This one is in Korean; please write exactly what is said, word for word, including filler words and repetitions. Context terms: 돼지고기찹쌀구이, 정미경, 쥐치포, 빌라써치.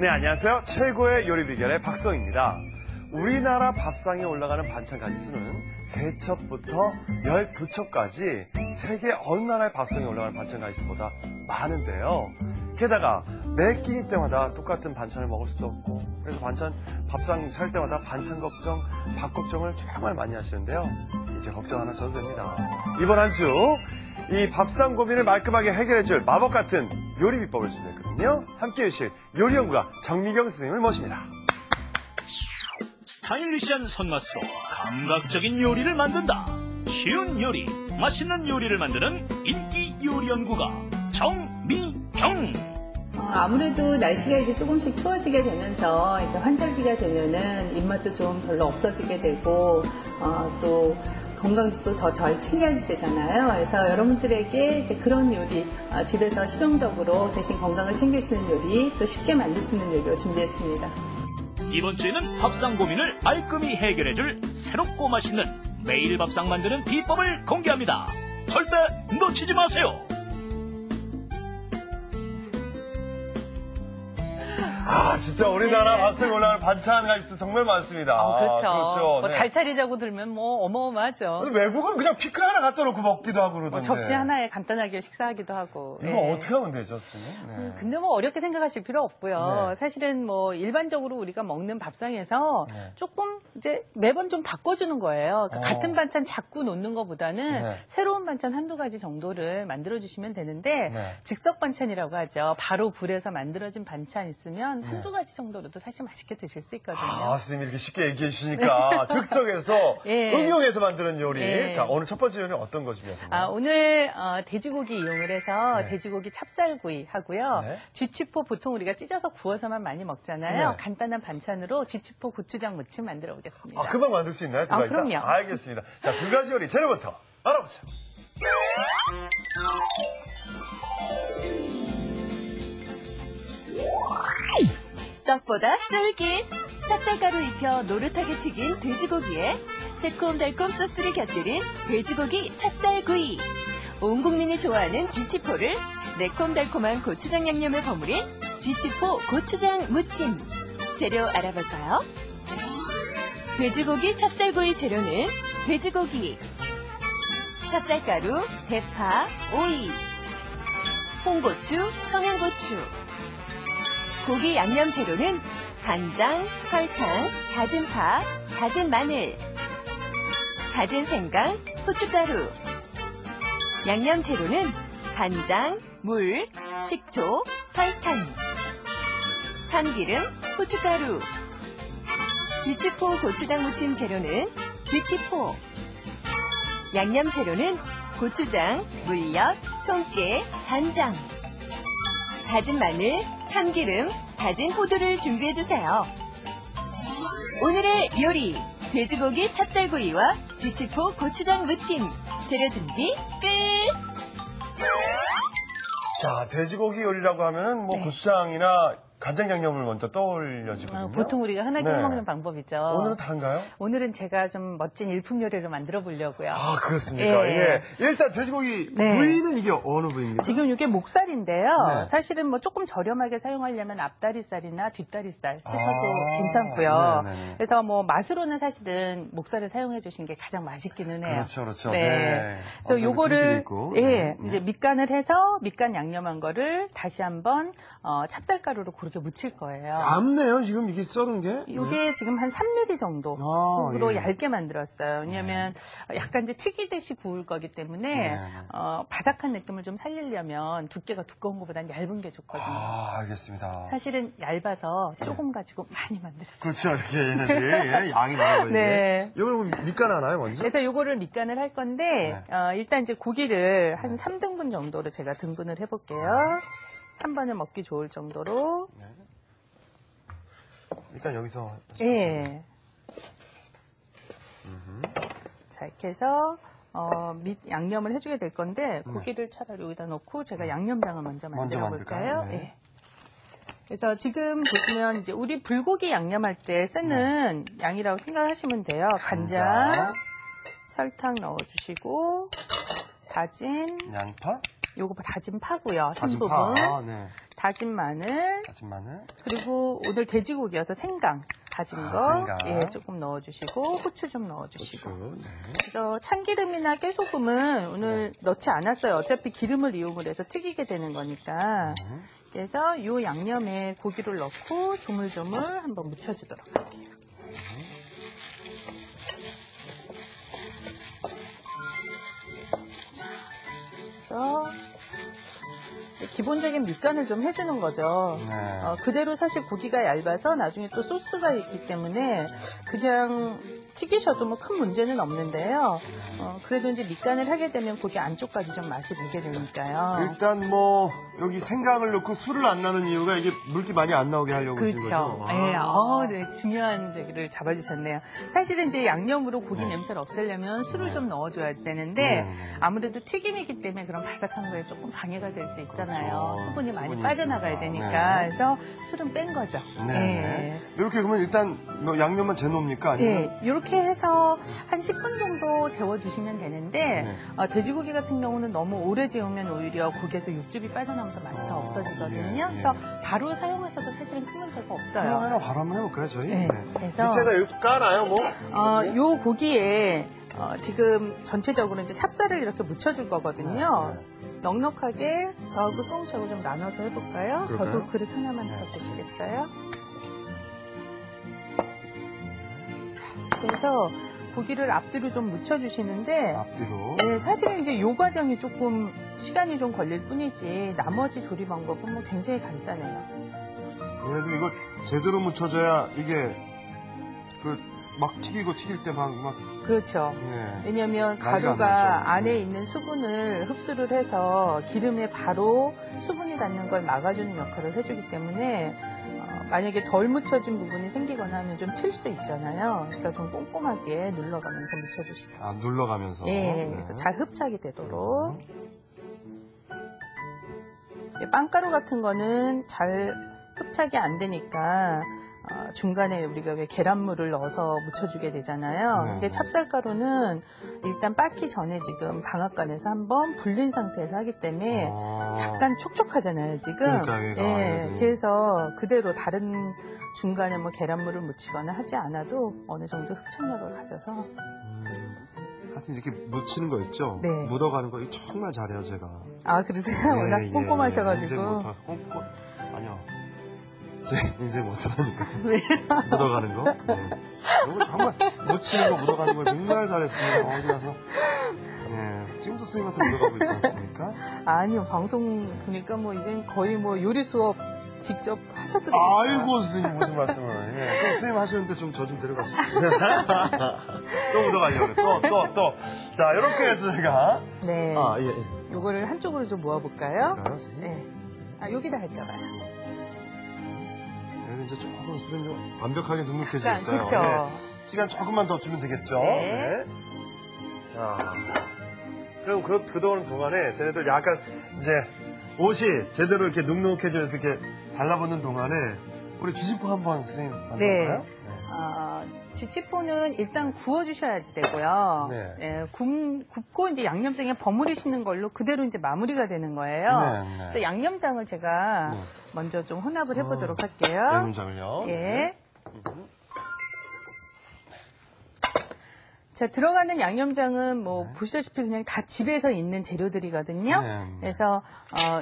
네, 안녕하세요. 최고의 요리 비결의 박성입니다. 우리나라 밥상에 올라가는 반찬 가짓수는 세 첩부터 열두 첩까지 세계 어느 나라의 밥상에 올라가는 반찬 가짓수보다 많은데요. 게다가 매 끼니 때마다 똑같은 반찬을 먹을 수도 없고, 그래서 반찬, 밥상 찰 때마다 반찬 걱정, 밥 걱정을 정말 많이 하시는데요. 이제 걱정 하나 쳐도 됩니다. 이번 한 주 이 밥상 고민을 말끔하게 해결해줄 마법 같은 요리 비법을 준비했거든요. 함께 해주실 요리연구가 정미경 선생님을 모십니다. 스타일리시한 손맛으로 감각적인 요리를 만든다. 쉬운 요리, 맛있는 요리를 만드는 인기 요리연구가 정미경. 아무래도 날씨가 이제 조금씩 추워지게 되면서 이렇게 환절기가 되면은 입맛도 좀 별로 없어지게 되고, 어, 또 건강도 더 덜 챙겨야지 되잖아요. 그래서 여러분들에게 이제 그런 요리, 어, 집에서 실용적으로 대신 건강을 챙길 수 있는 요리, 또 쉽게 만들 수 있는 요리로 준비했습니다. 이번 주에는 밥상 고민을 말끔히 해결해줄 새롭고 맛있는 매일 밥상 만드는 비법을 공개합니다. 절대 놓치지 마세요. 아, 진짜 우리나라 네. 밥상에 올라가는 반찬 가짓수 정말 많습니다. 어, 그렇죠. 그렇죠. 뭐 네. 잘 차리자고 들면 뭐 어마어마하죠. 외국은 그냥 피클 하나 갖다 놓고 먹기도 하고 그러던데. 뭐 접시 하나에 간단하게 식사하기도 하고. 이거 네. 어떻게 하면 되죠, 선생님? 네. 음, 근데 뭐 어렵게 생각하실 필요 없고요. 네. 사실은 뭐 일반적으로 우리가 먹는 밥상에서 네. 조금 이제 매번 좀 바꿔주는 거예요. 그러니까 어. 같은 반찬 자꾸 놓는 것보다는 네. 새로운 반찬 한두 가지 정도를 만들어주시면 되는데 네. 즉석 반찬이라고 하죠. 바로 불에서 만들어진 반찬 있으면 네. 한두 가지 정도로도 사실 맛있게 드실 수 있거든요. 아, 선생님이 이렇게 쉽게 얘기해 주시니까 즉석에서 예. 응용해서 만드는 요리. 예. 자, 오늘 첫 번째 요리는 어떤 것이죠? 아, 오늘 어, 돼지고기 이용을 해서 네. 돼지고기 찹쌀구이 하고요. 네. 쥐치포 보통 우리가 찢어서 구워서만 많이 먹잖아요. 네. 간단한 반찬으로 쥐치포 고추장 무침 만들어 보겠습니다. 아, 금방 만들 수 있나요? 아, 그럼요. 알겠습니다. 자, 두 가지 요리 재료부터 알아보세요. 떡보다 쫄깃! 찹쌀가루 입혀 노릇하게 튀긴 돼지고기에 새콤달콤 소스를 곁들인 돼지고기 찹쌀구이. 온 국민이 좋아하는 쥐치포를 매콤달콤한 고추장 양념에 버무린 쥐치포 고추장 무침. 재료 알아볼까요? 돼지고기 찹쌀구이 재료는 돼지고기, 찹쌀가루, 대파, 오이, 홍고추, 청양고추, 고기 양념 재료는 간장, 설탕, 다진 파, 다진 마늘, 다진 생강, 후춧가루. 양념 재료는 간장, 물, 식초, 설탕, 참기름, 후춧가루. 쥐치포 고추장 무침 재료는 쥐치포. 양념 재료는 고추장, 물엿, 통깨, 간장, 다진 마늘, 참기름, 다진 호두를 준비해주세요. 오늘의 요리, 돼지고기 찹쌀구이와 쥐치포 고추장 무침. 재료 준비 끝! 자, 돼지고기 요리라고 하면은 뭐 네. 고추장이나 간장 양념을 먼저 떠올려지거든요. 아, 보통 우리가 흔하게 네. 먹는 방법이죠. 오늘은 다른가요? 오늘은 제가 좀 멋진 일품 요리를 만들어 보려고요. 아, 그렇습니까? 예. 예. 일단 돼지고기 네. 부위는 이게 어느 부위입니까? 지금 이게 목살인데요. 네. 사실은 뭐 조금 저렴하게 사용하려면 앞다리살이나 뒷다리살 쓰셔도 아 괜찮고요. 네네. 그래서 뭐 맛으로는 사실은 목살을 사용해 주신 게 가장 맛있기는 해요. 그렇죠, 그렇죠. 네. 네. 그래서 요거를 예, 네. 이제 밑간을 해서 밑간 양념한 거를 다시 한번 어, 찹쌀가루로 구 이렇게 묻힐 거예요. 얇네요, 지금 이게 썰은 게? 이게 네. 지금 한 삼 밀리미터 정도 아, 으로 예. 얇게 만들었어요. 왜냐하면 네. 약간 이제 튀기듯이 구울 거기 때문에 네. 어, 바삭한 느낌을 좀 살리려면 두께가 두꺼운 것보다는 얇은 게 좋거든요. 아, 알겠습니다. 사실은 얇아서 조금 가지고 많이 만들 수 있어요. 그렇죠, 이렇게 얘네들이 예, 양이 많아 보이는데. 네. 이거는 밑간 하나요, 먼저? 그래서 이거를 밑간을 할 건데 네. 어, 일단 이제 고기를 한 네. 삼 등분 정도로 제가 등분을 해볼게요. 네. 한 번에 먹기 좋을 정도로. 네. 일단 여기서. 예. 음흠. 자, 이렇게 해서 어, 밑 양념을 해주게 될 건데 고기를 네. 차라리 여기다 넣고 제가 음. 양념장을 먼저 만들어 볼까요? 네. 예. 그래서 지금 보시면 이제 우리 불고기 양념할 때 쓰는 네. 양이라고 생각하시면 돼요. 간장, 간장, 설탕 넣어주시고 다진 양파. 요거 다진 파고요. 흰 부분. 파. 아, 네. 다진 마늘, 다진 마늘. 그리고 오늘 돼지고기여서 생강 다진 아, 거 생강. 예, 조금 넣어주시고 후추 좀 넣어주시고. 후추, 네. 그래서 참기름이나 깨소금은 오늘 네. 넣지 않았어요. 어차피 기름을 이용을 해서 튀기게 되는 거니까. 음. 그래서 이 양념에 고기를 넣고 조물조물 한번 묻혀주도록 할게요. 음. 그래서 기본적인 밑간을 좀 해주는 거죠. 네. 어, 그대로 사실 고기가 얇아서 나중에 또 소스가 있기 때문에 그냥 튀기셔도 뭐 큰 문제는 없는데요. 어, 그래도 이제 밑간을 하게 되면 고기 안쪽까지 좀 맛이 배게 되니까요. 일단 뭐 여기 생강을 넣고 술을 안 나는 이유가 이게 물기 많이 안 나오게 하려고 그러는 거죠. 그렇죠. 네. 어, 네. 중요한 얘기를 잡아주셨네요. 사실은 이제 양념으로 고기 네. 냄새를 없애려면 술을 네. 좀 넣어줘야 되는데 네. 아무래도 튀김이기 때문에 그런 바삭한 거에 조금 방해가 될 수 있잖아요. 어, 수분이 많이 수분이 빠져나가야 있구나. 되니까 네. 그래서 술은 뺀 거죠. 네. 네. 이렇게 그러면 일단 뭐 양념만 재놓습니까? 네. 이렇게 해서 한 십 분 정도 재워주시면 되는데 네. 어, 돼지고기 같은 경우는 너무 오래 재우면 오히려 고기에서 육즙이 빠져나오면서 맛이 어, 더 없어지거든요. 예, 예. 그래서 바로 사용하셔도 사실은 큰 문제가 없어요. 그럼 바로 한번 해볼까요, 저희? 네. 네. 그래서 밑에다 이렇게 깔아요, 뭐? 어, 네. 요 고기에 어, 지금 전체적으로 이제 찹쌀을 이렇게 묻혀줄 거거든요. 네, 네. 넉넉하게 저하고 수홍 씨하고 좀 나눠서 해볼까요? 그럴까요? 저도 그릇 하나만 네. 써주시겠어요? 자, 그래서 고기를 앞뒤로 좀 묻혀주시는데 앞뒤로? 네, 사실은 이제 이 과정이 조금 시간이 좀 걸릴 뿐이지 나머지 조리 방법은 뭐 굉장히 간단해요. 그래도 이걸 제대로 묻혀줘야 이게 그 막 튀기고 튀길 때 막 막 그렇죠. 예. 왜냐하면 가루가 안에 예. 있는 수분을 흡수를 해서 기름에 바로 수분이 닿는 걸 막아주는 역할을 해주기 때문에 어, 만약에 덜 묻혀진 부분이 생기거나 하면 좀 튈 수 있잖아요. 그러니까 좀 꼼꼼하게 눌러가면서 묻혀주시죠. 아, 눌러가면서. 예, 네. 그래서 잘 흡착이 되도록. 음. 빵가루 같은 거는 잘 흡착이 안 되니까 어, 중간에 우리가 왜 계란물을 넣어서 묻혀주게 되잖아요. 네. 근데 찹쌀가루는 일단 빻기 전에 지금 방앗간에서 한번 불린 상태에서 하기 때문에 아 약간 촉촉하잖아요, 지금. 그러니까 예, 그래서 그대로 다른 중간에 뭐 계란물을 묻히거나 하지 않아도 어느 정도 흡착력을 가져서. 음. 하여튼 이렇게 묻히는 거 있죠? 네. 묻어가는 거 정말 잘해요, 제가. 아, 그러세요? 예, 워낙 예, 꼼꼼하셔가지고. 예, 예. 꼼꼼. 아니요. 이제 못하니까 묻어가는 거. 네. 이거 정말 묻히는 거 묻어가는 거 정말 잘했어요. 어디 가서 네, 지금도 선생님한테 묻어가고 있지 않습니까? 아니요, 방송 보니까 뭐 이제 거의 뭐 요리 수업 직접 하셔도 돼요. 아이고 선생님 무슨 말씀을? 예. 또 선생님 하시는데 좀 저 좀 데려가시죠. 또 묻어가려고 또 또 또. 자 이렇게 해서 제가 네. 아 예. 예. 요거를 한쪽으로 좀 모아볼까요? 네. 아 여기다 할까봐요. 이제 조금 있으면 좀 완벽하게 눅눅해져 있어요. 네. 시간 조금만 더 주면 되겠죠. 네. 네. 자, 그럼 그, 그동안 동안에 쟤네들 약간 이제 옷이 제대로 이렇게 눅눅해져서 이렇게 달라붙는 동안에 우리 쥐치포 한번 선생님 만나볼까요? 네. 네. 어, 쥐치포는 일단 구워주셔야지 되고요. 네. 네, 굽, 굽고 이제 양념장에 버무리시는 걸로 그대로 이제 마무리가 되는 거예요. 네, 네. 그래서 양념장을 제가 네. 먼저 좀 혼합을 해보도록 어, 할게요. 양념장을요. 예. 네. 자, 들어가는 양념장은 뭐 네. 보시다시피 그냥 다 집에서 있는 재료들이거든요. 네, 네. 그래서 어.